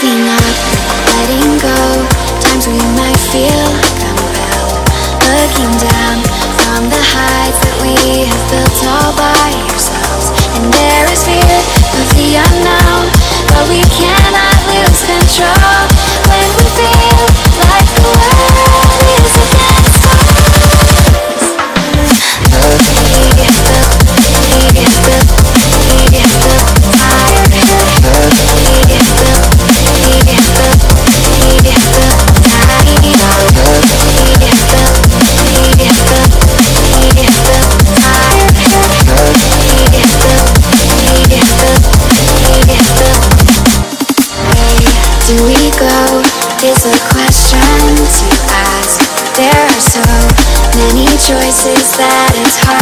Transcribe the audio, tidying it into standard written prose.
giving up, letting go. Times when I feel like I'm well, looking down from the heights that we have built all by ourselves. And there is fear of the unknown, but we cannot lose control when we feel like the world is against us. Is a question to ask. There are so many choices that it's hard